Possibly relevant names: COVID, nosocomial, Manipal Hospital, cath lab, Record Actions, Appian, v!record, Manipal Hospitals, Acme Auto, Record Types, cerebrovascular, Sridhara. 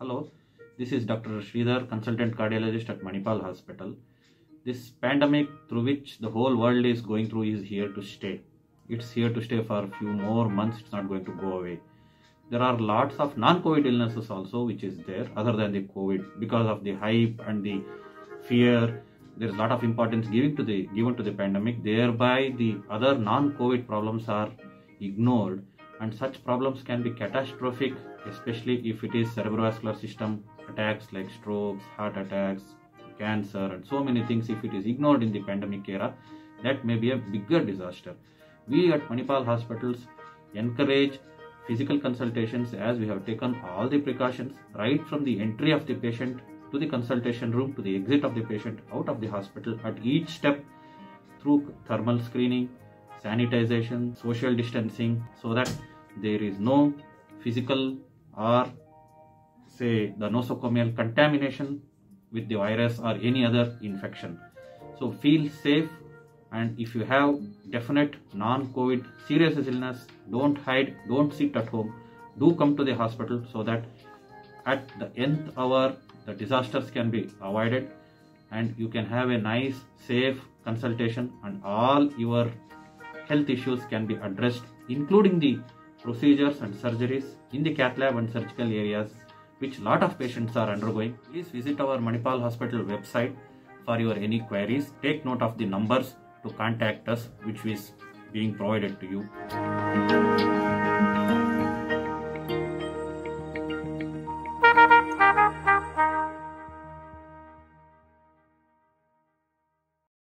Hello, this is Dr. Sridhara, consultant cardiologist at Manipal Hospital. This pandemic through which the whole world is going through is here to stay. It's here to stay for a few more months. It's not going to go away. There are lots of non-COVID illnesses also which is there other than the COVID. Because of the hype and the fear, there is a lot of importance given to the pandemic. Thereby, the other non-COVID problems are ignored. And such problems can be catastrophic, especially if it is cerebrovascular system attacks like strokes, heart attacks, cancer, and so many things. If it is ignored in the pandemic era, that may be a bigger disaster. We at Manipal Hospitals encourage physical consultations as we have taken all the precautions right from the entry of the patient to the consultation room to the exit of the patient out of the hospital at each step through thermal screening, sanitization, social distancing, so that there is no physical or say the nosocomial contamination with the virus or any other infection. So feel safe, and if you have definite non-COVID serious illness, don't hide, don't sit at home, do come to the hospital so that at the nth hour the disasters can be avoided and you can have a nice safe consultation and all your health issues can be addressed, including the procedures and surgeries in the cath lab and surgical areas, which lot of patients are undergoing. Please visit our Manipal Hospital website for your any queries. Take note of the numbers to contact us, which is being provided to you.